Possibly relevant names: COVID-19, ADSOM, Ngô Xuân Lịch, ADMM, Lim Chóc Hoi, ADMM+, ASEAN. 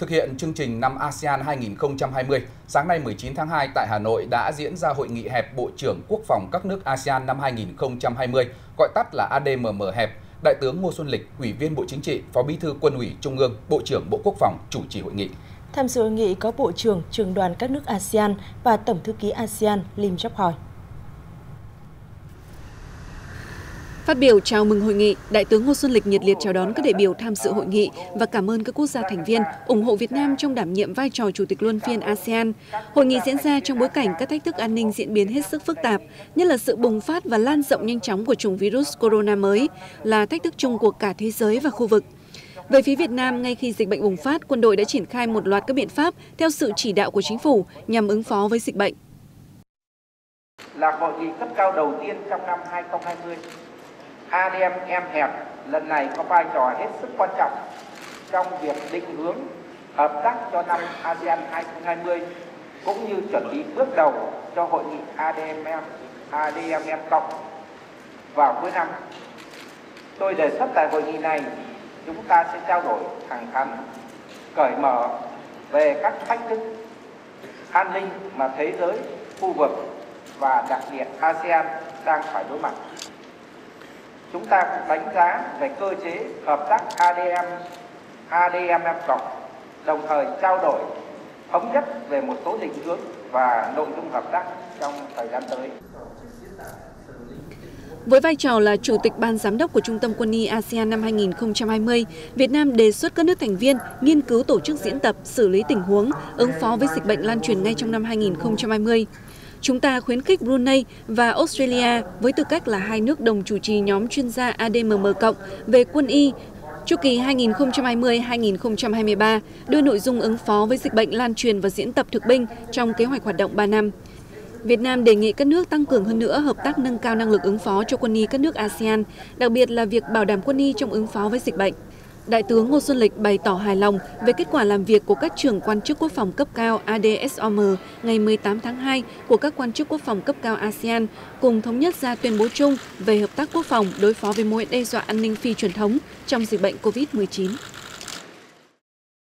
Thực hiện chương trình năm ASEAN 2020, sáng nay 19 tháng 2 tại Hà Nội đã diễn ra hội nghị hẹp Bộ trưởng Quốc phòng các nước ASEAN năm 2020, gọi tắt là ADMM hẹp. Đại tướng Ngô Xuân Lịch, Ủy viên Bộ Chính trị, Phó Bí thư Quân ủy Trung ương, Bộ trưởng Bộ Quốc phòng chủ trì hội nghị. Tham dự hội nghị có Bộ trưởng, Trưởng đoàn các nước ASEAN và Tổng thư ký ASEAN Lim Chóc Hoi. Phát biểu chào mừng hội nghị, Đại tướng Ngô Xuân Lịch nhiệt liệt chào đón các đại biểu tham dự hội nghị và cảm ơn các quốc gia thành viên ủng hộ Việt Nam trong đảm nhiệm vai trò chủ tịch luân phiên ASEAN. Hội nghị diễn ra trong bối cảnh các thách thức an ninh diễn biến hết sức phức tạp, nhất là sự bùng phát và lan rộng nhanh chóng của chủng virus corona mới là thách thức chung của cả thế giới và khu vực. Về phía Việt Nam, ngay khi dịch bệnh bùng phát, quân đội đã triển khai một loạt các biện pháp theo sự chỉ đạo của chính phủ nhằm ứng phó với dịch bệnh. Là hội nghị cấp cao đầu tiên trong năm 2020. ADMM hẹp lần này có vai trò hết sức quan trọng trong việc định hướng hợp tác cho năm ASEAN 2020 cũng như chuẩn bị bước đầu cho hội nghị ADMM+ vào cuối năm. Tôi đề xuất tại hội nghị này chúng ta sẽ trao đổi thẳng thắn, cởi mở về các thách thức an ninh mà thế giới, khu vực và đặc biệt ASEAN đang phải đối mặt. Chúng ta cũng đánh giá về cơ chế hợp tác ADMM+, đồng thời trao đổi thống nhất về một số định hướng và nội dung hợp tác trong thời gian tới. Với vai trò là Chủ tịch Ban Giám đốc của Trung tâm Quân y ASEAN năm 2020, Việt Nam đề xuất các nước thành viên nghiên cứu tổ chức diễn tập xử lý tình huống ứng phó với dịch bệnh lan truyền ngay trong năm 2020. Chúng ta khuyến khích Brunei và Australia với tư cách là hai nước đồng chủ trì nhóm chuyên gia ADMM+ về quân y chu kỳ 2020-2023 đưa nội dung ứng phó với dịch bệnh lan truyền vào diễn tập thực binh trong kế hoạch hoạt động 3 năm. Việt Nam đề nghị các nước tăng cường hơn nữa hợp tác nâng cao năng lực ứng phó cho quân y các nước ASEAN, đặc biệt là việc bảo đảm quân y trong ứng phó với dịch bệnh. Đại tướng Ngô Xuân Lịch bày tỏ hài lòng về kết quả làm việc của các trưởng quan chức quốc phòng cấp cao ADSOM ngày 18 tháng 2 của các quan chức quốc phòng cấp cao ASEAN cùng thống nhất ra tuyên bố chung về hợp tác quốc phòng đối phó với mối đe dọa an ninh phi truyền thống trong dịch bệnh COVID-19.